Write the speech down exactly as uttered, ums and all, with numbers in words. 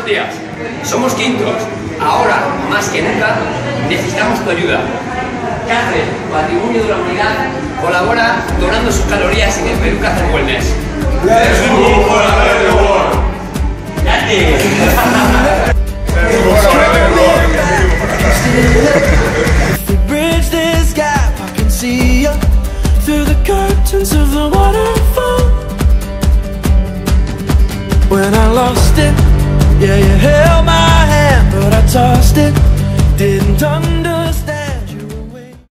buenos días. Somos quintos. Ahora, más que nunca, necesitamos tu ayuda. Carre, patrimonio de la humanidad, colabora donando sus calorías en el Perú Cazar Wellness. When I lost it, yeah, you held my hand, but I tossed it, didn't understand.